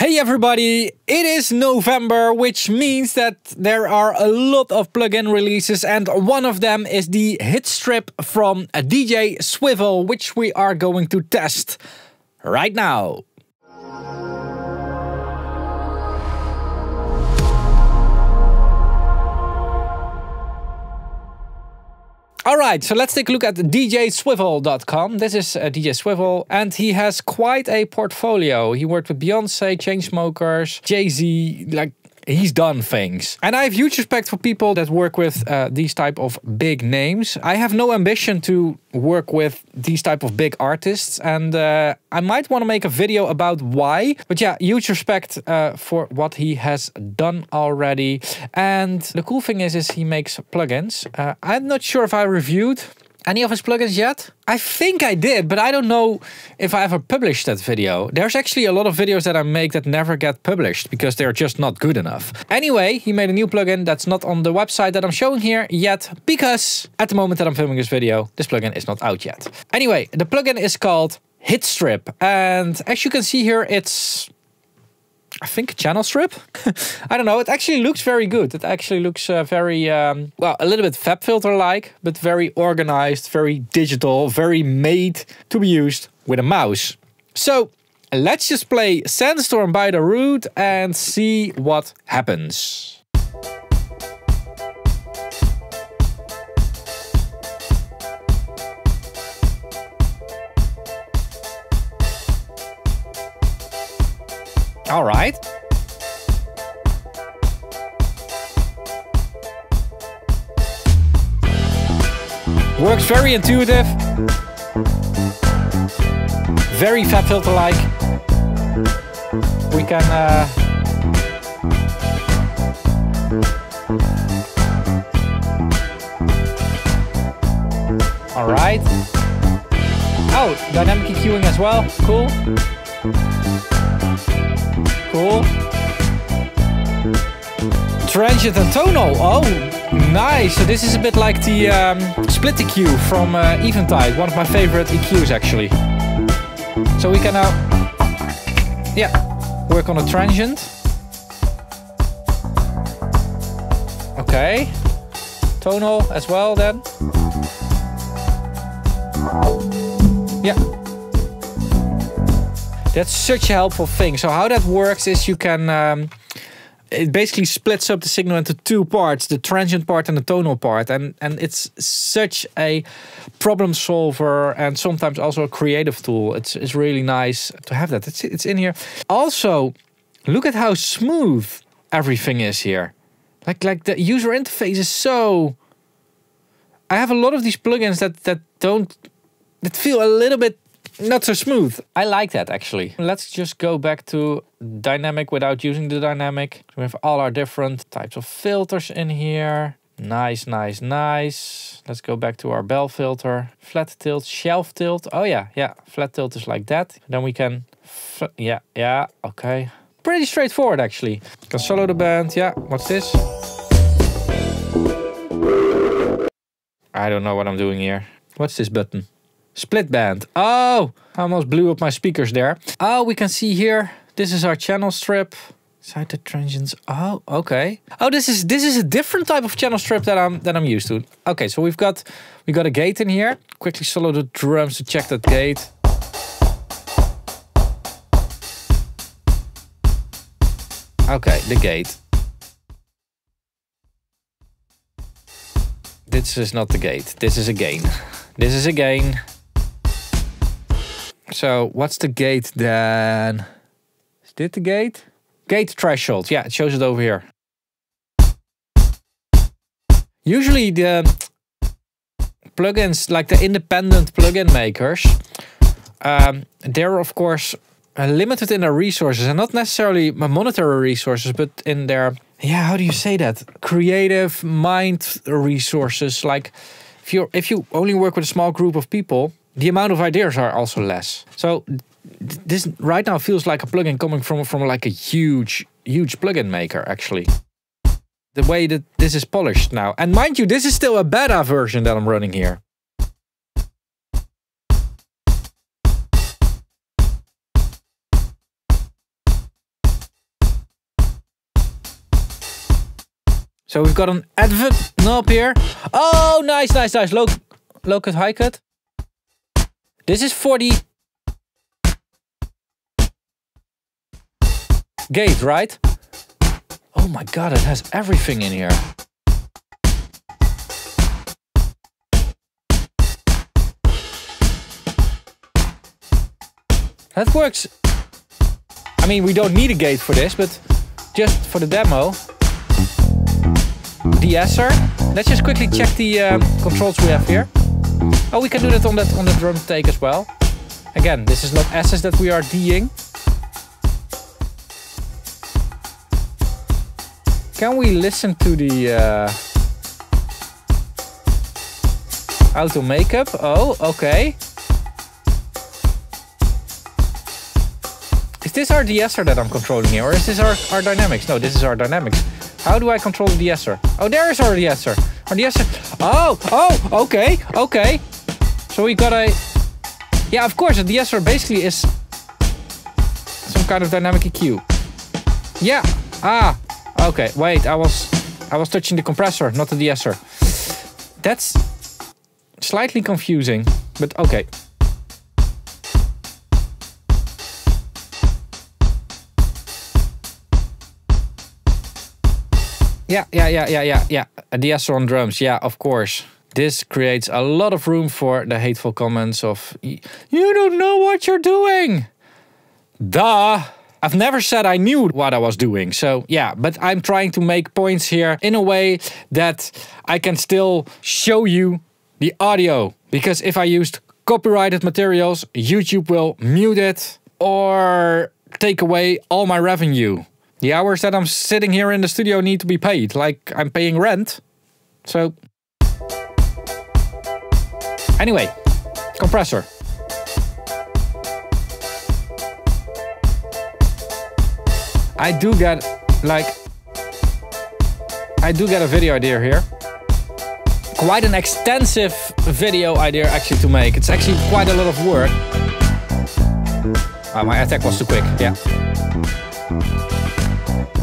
Hey everybody, it is November, which means that there are a lot of plugin releases, and one of them is the Hit Strip from DJ Swivel, which we are going to test right now. Alright, so let's take a look at DJSwivel.com. This is DJ Swivel, and he has quite a portfolio. He worked with Beyoncé, Chainsmokers, Jay-Z, like he's done things. And I have huge respect for people that work with these type of big names. I have no ambition to work with these type of big artists, and I might want to make a video about why. But yeah, huge respect for what he has done already. And the cool thing is he makes plugins. I'm not sure if I reviewed any of his plugins yet. I think I did, but I don't know if I ever published that video. There's actually a lot of videos that I make that never get published because they're just not good enough. Anyway, he made a new plugin that's not on the website that I'm showing here yet, because at the moment that I'm filming this video, this plugin is not out yet. Anyway, the plugin is called Hit Strip, and as you can see here, it's, I think, a channel strip. I don't know, it actually looks very good. It actually looks very, well, a little bit FabFilter-like, but very organized, very digital, very made to be used with a mouse. So let's just play Sandstorm by Darude and see what happens. All right. Works very intuitive. Very FabFilter-like. We can... All right. Oh, dynamic EQing as well. Cool. Cool. Transient and tonal. Oh, nice. So this is a bit like the split EQ from Eventide. One of my favorite EQs, actually. So we can now, yeah, work on a transient. Okay. Tonal as well then. Yeah. That's such a helpful thing. So how that works is you can, it basically splits up the signal into two parts, the transient part and the tonal part. And it's such a problem solver and sometimes also a creative tool. It's really nice to have that. It's in here. Also, look at how smooth everything is here. Like the user interface is so... I have a lot of these plugins that feel a little bit not so smooth. I like that, actually. Let's just go back to dynamic without using the dynamic. We have all our different types of filters in here. Nice, nice, nice. Let's go back to our bell filter. Flat tilt, shelf tilt. Oh yeah, yeah. Flat tilt is like that. Then we can, yeah, yeah, okay. Pretty straightforward, actually. You can solo the band, yeah. What's this? I don't know what I'm doing here. What's this button? Split band. Oh, I almost blew up my speakers there. Oh, we can see here. This is our channel strip. Side the transients. Oh, okay. Oh, this is a different type of channel strip that I'm used to. Okay, so we got a gate in here. Quickly solo the drums to check that gate. Okay, the gate. This is not the gate. This is a gain. This is a gain. So what's the gate then? Is this the gate? Gate threshold. Yeah, it shows it over here. Usually the plugins, like the independent plugin makers, they're of course limited in their resources, and not necessarily monetary resources, but in their, yeah, how do you say that? Creative mind resources. Like if you only work with a small group of people, the amount of ideas are also less. So this right now feels like a plugin coming from like a huge plugin maker, actually. The way that this is polished now. And mind you, this is still a beta version that I'm running here. So we've got an advent knob here. Oh, nice, nice, nice. Low cut, high cut. This is for the gate, right? Oh my God, it has everything in here. That works. I mean, we don't need a gate for this, but just for the demo. De-esser. Let's just quickly check the controls we have here. Oh, we can do that on the drum take as well. Again, this is not S's that we are D-ing. Can we listen to the auto makeup? Oh, okay. Is this our de-esser that I'm controlling here, or is this our dynamics? No, this is our dynamics. How do I control the de-esser? Oh, there is our de-esser. Our de-esser. Oh, oh, okay, okay. So we got a... Yeah, of course, a de-esser basically is some kind of dynamic EQ. Yeah. Ah, okay. Wait, I was touching the compressor, not the de-esser. That's slightly confusing, but okay. Yeah. A de-esser on drums, yeah, of course. This creates a lot of room for the hateful comments of, you don't know what you're doing. Duh. I've never said I knew what I was doing. So yeah, but I'm trying to make points here in a way that I can still show you the audio. Because if I used copyrighted materials, YouTube will mute it or take away all my revenue. The hours that I'm sitting here in the studio need to be paid, like I'm paying rent. So... Anyway, compressor. I do get a video idea here. Quite an extensive video idea actually to make. It's actually quite a lot of work. Ah, my attack was too quick, yeah.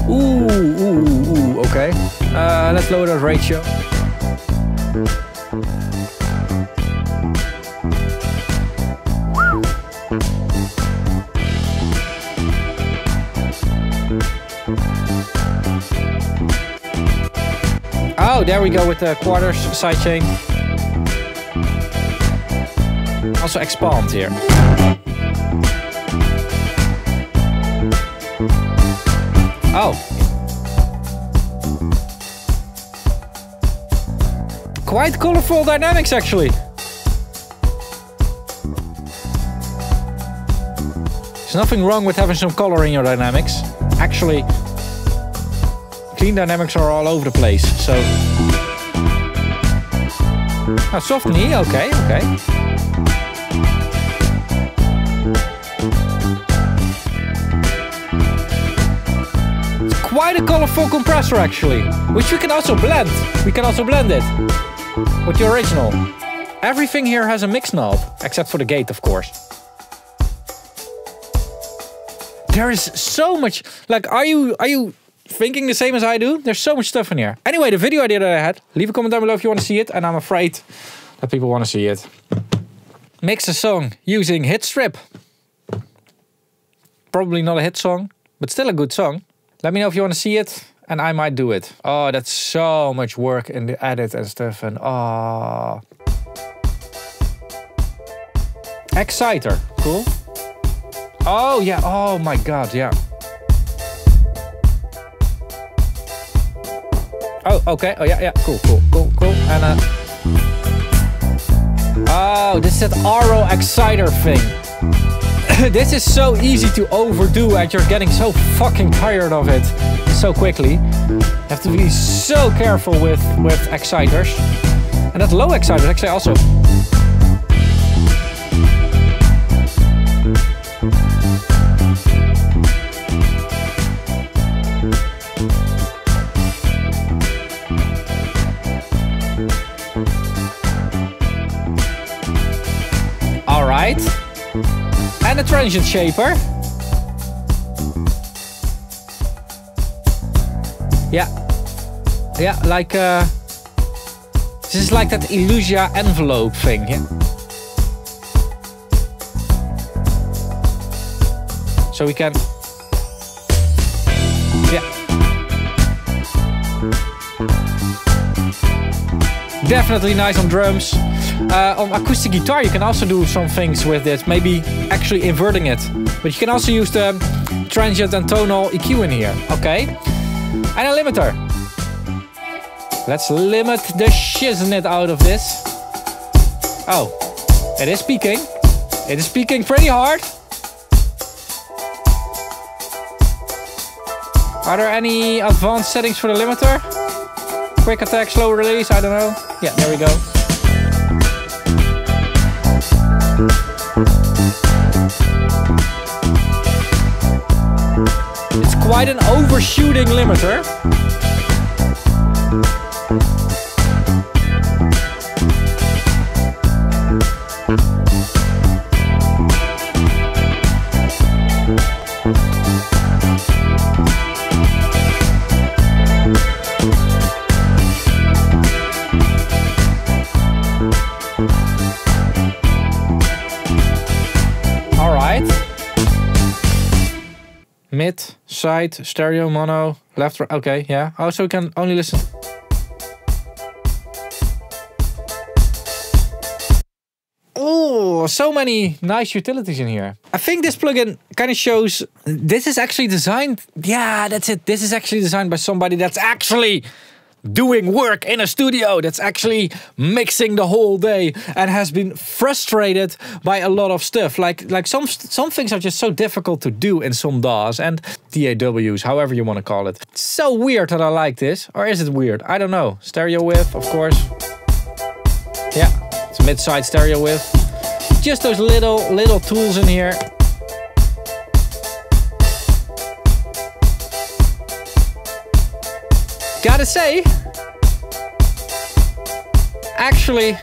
Ooh, okay. Let's lower that ratio. Oh, there we go with the quarters sidechain. Also expand here. Oh. Quite colorful dynamics, actually. There's nothing wrong with having some color in your dynamics. Actually, clean dynamics are all over the place, so... Oh, soft knee, okay, okay. Quite a colorful compressor actually, which we can also blend. We can also blend it with the original. Everything here has a mix knob, except for the gate, of course. There is so much, like, are you thinking the same as I do? There's so much stuff in here. Anyway, the video idea that I had, leave a comment down below if you want to see it, and I'm afraid that people want to see it. Mix a song using Hit Strip. Probably not a hit song, but still a good song. Let me know if you want to see it, and I might do it. Oh, that's so much work in the edit and stuff, and oh. Exciter, cool. Oh yeah, oh my God, yeah. Oh, okay, oh yeah, yeah, cool. And oh, this is that RO Exciter thing. This is so easy to overdo and you're getting so fucking tired of it so quickly. You have to be so careful with exciters. And that low exciter actually also... Alright. And a transient shaper. Yeah. Yeah, like this is like that Illusia envelope thing. Yeah? So we can. Definitely nice on drums. On acoustic guitar you can also do some things with this, maybe actually inverting it. But you can also use the transient and tonal EQ in here, okay? And a limiter. Let's limit the shiznit out of this. Oh, it is peaking. It is peaking pretty hard. Are there any advanced settings for the limiter? Quick attack, slow release, I don't know. Yeah, there we go. It's quite an overshooting limiter. Mid, side, stereo, mono, left, right, okay, yeah. Oh, so we can only listen. Oh, so many nice utilities in here. I think this plugin kind of shows, this is actually designed, yeah, that's it. This is actually designed by somebody that's actually doing work in a studio, that's actually mixing the whole day and has been frustrated by a lot of stuff. Like some things are just so difficult to do in some DAWs and DAWs, however you want to call it. It's so weird that I like this. Or is it weird? I don't know. Stereo width, of course. Yeah, it's mid-side stereo width. Just those little tools in here. Gotta say, actually,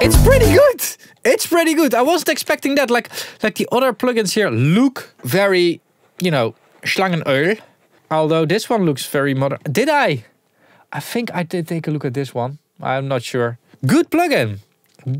it's pretty good. It's pretty good. I wasn't expecting that. Like the other plugins here look very, you know, Schlangenöl. Although this one looks very modern. Did I? I think I did take a look at this one. I'm not sure. Good plugin.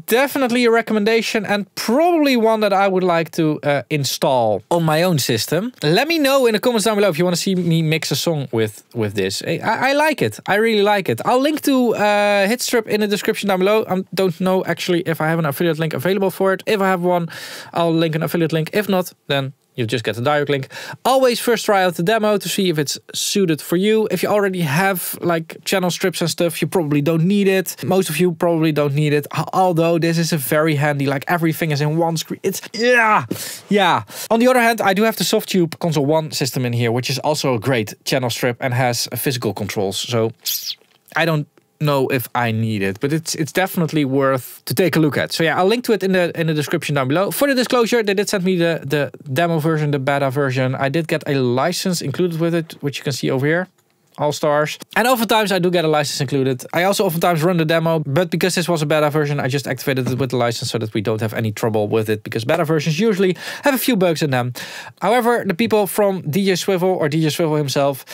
Definitely a recommendation and probably one that I would like to install on my own system. Let me know in the comments down below if you want to see me mix a song with this. I like it. I really like it. I'll link to Hit Strip in the description down below. I don't know actually if I have an affiliate link available for it. If I have one, I'll link an affiliate link. If not, then you just get the direct link. Always first try out the demo to see if it's suited for you. If you already have like channel strips and stuff, you probably don't need it. Most of you probably don't need it. Although this is a very handy, like everything is in one screen. It's yeah. On the other hand, I do have the Softube Console 1 system in here, which is also a great channel strip and has physical controls. So I don't know if I need it, but it's definitely worth to take a look at. So yeah, I'll link to it in the description down below. For the disclosure, they did send me the demo version, the beta version. I did get a license included with it, which you can see over here. All stars. And oftentimes I do get a license included. I also oftentimes run the demo, but because this was a beta version, I just activated it with the license so that we don't have any trouble with it, because beta versions usually have a few bugs in them. However, the people from DJ Swivel or DJ Swivel himself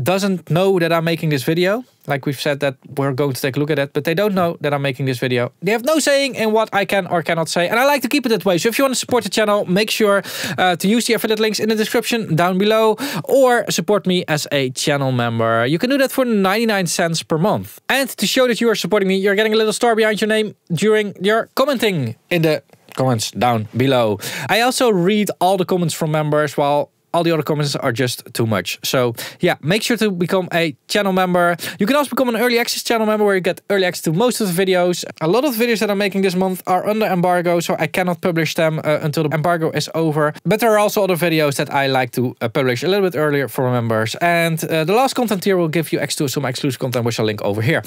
doesn't know that I'm making this video. Like we've said that we're going to take a look at it, but they don't know that I'm making this video. They have no saying in what I can or cannot say, and I like to keep it that way. So if you want to support the channel, make sure to use the affiliate links in the description down below, or support me as a channel member. You can do that for 99 cents per month. And to show that you are supporting me, you're getting a little star behind your name during your commenting in the comments down below. I also read all the comments from members, while all the other comments are just too much. So yeah, make sure to become a channel member. You can also become an early access channel member, where you get early access to most of the videos. A lot of the videos that I'm making this month are under embargo, so I cannot publish them until the embargo is over. But there are also other videos that I like to publish a little bit earlier for members. And the last content tier will give you access to some exclusive content, which I'll link over here.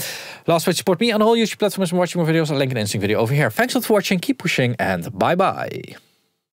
Last way to support me on all YouTube platforms and watching more videos, I'll link an interesting video over here. Thanks a lot for watching, keep pushing, and bye bye.